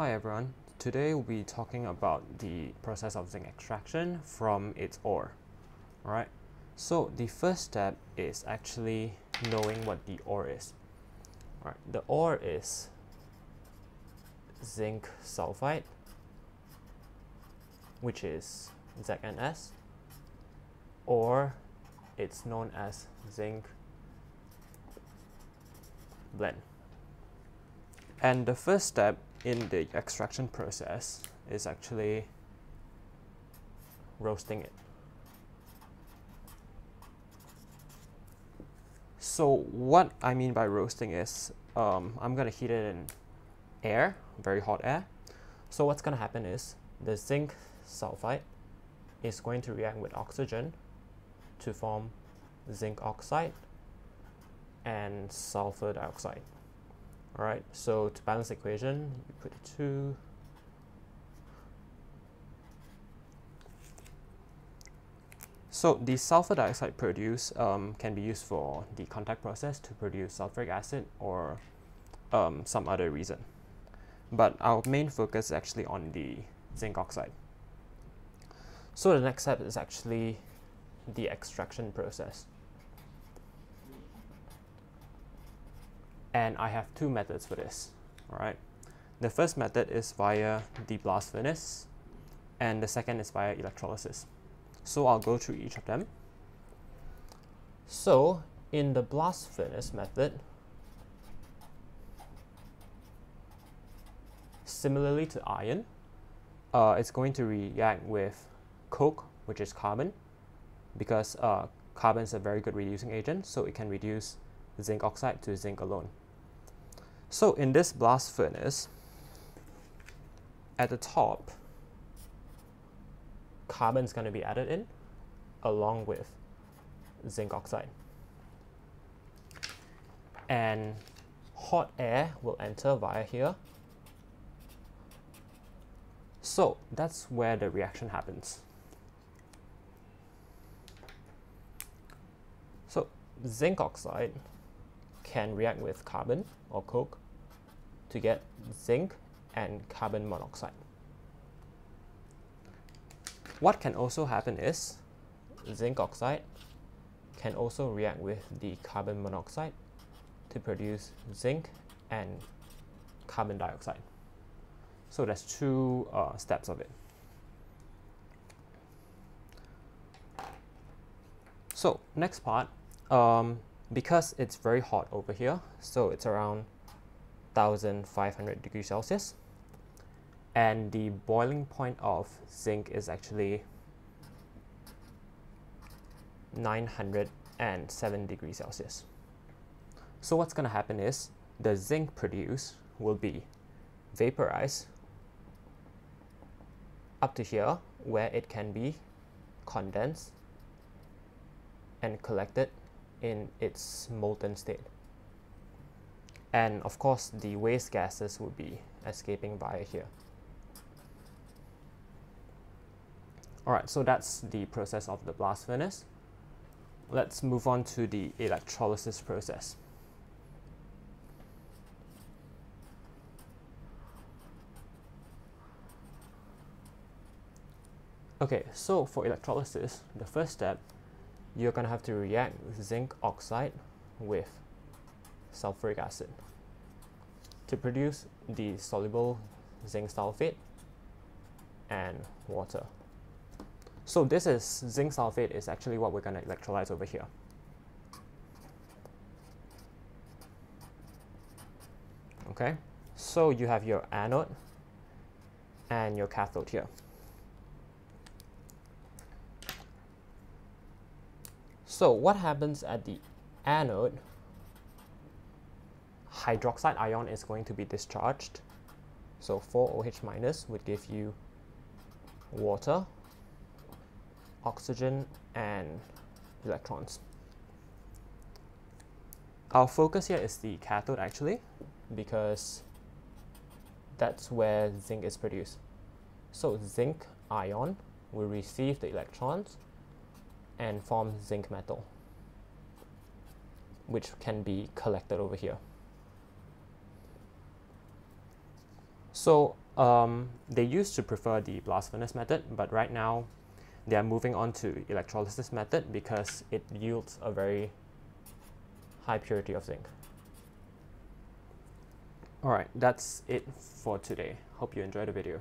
Hi everyone, today we'll be talking about the process of zinc extraction from its ore. Alright, so the first step is actually knowing what the ore is. Alright, the ore is zinc sulfide, which is ZnS, or it's known as zinc blende. And the first step in the extraction process is actually roasting it. So what I mean by roasting is I'm going to heat it in air, very hot air. So what's going to happen is the zinc sulfide is going to react with oxygen to form zinc oxide and sulfur dioxide. Alright, so to balance the equation, you put 2 . So the sulfur dioxide produced can be used for the contact process to produce sulfuric acid or some other reason, but our main focus is actually on the zinc oxide. So the next step is actually the extraction process. And I have two methods for this, alright? The first method is via the blast furnace, and the second is via electrolysis. So I'll go through each of them. So in the blast furnace method, similarly to iron, it's going to react with coke, which is carbon, because carbon is a very good reducing agent, so it can reduce zinc oxide to zinc alone. So in this blast furnace, at the top, carbon is going to be added in along with zinc oxide. And hot air will enter via here. So that's where the reaction happens. So zinc oxide can react with carbon or coke to get zinc and carbon monoxide. What can also happen is zinc oxide can also react with the carbon monoxide to produce zinc and carbon dioxide. So there's two steps of it. So next part, because it's very hot over here, so it's around 1500 degrees Celsius, and the boiling point of zinc is actually 907 degrees Celsius. So what's going to happen is the zinc produced will be vaporized up to here, where it can be condensed and collected in its molten state. And of course, the waste gases would be escaping via here. Alright, so that's the process of the blast furnace. Let's move on to the electrolysis process. Okay, so for electrolysis, the first step, you're going to have to react zinc oxide with sulfuric acid to produce the soluble zinc sulfate and water. So this is zinc sulfate is actually what we're going to electrolyze over here. Okay, so you have your anode and your cathode here. So what happens at the anode, hydroxide ion is going to be discharged. So 4OH- would give you water, oxygen, and electrons. Our focus here is the cathode actually, because that's where zinc is produced. So zinc ion will receive the electrons and form zinc metal, which can be collected over here. So They used to prefer the blast furnace method, but right now they are moving on to electrolysis method because it yields a very high purity of zinc. Alright, that's it for today. Hope you enjoyed the video.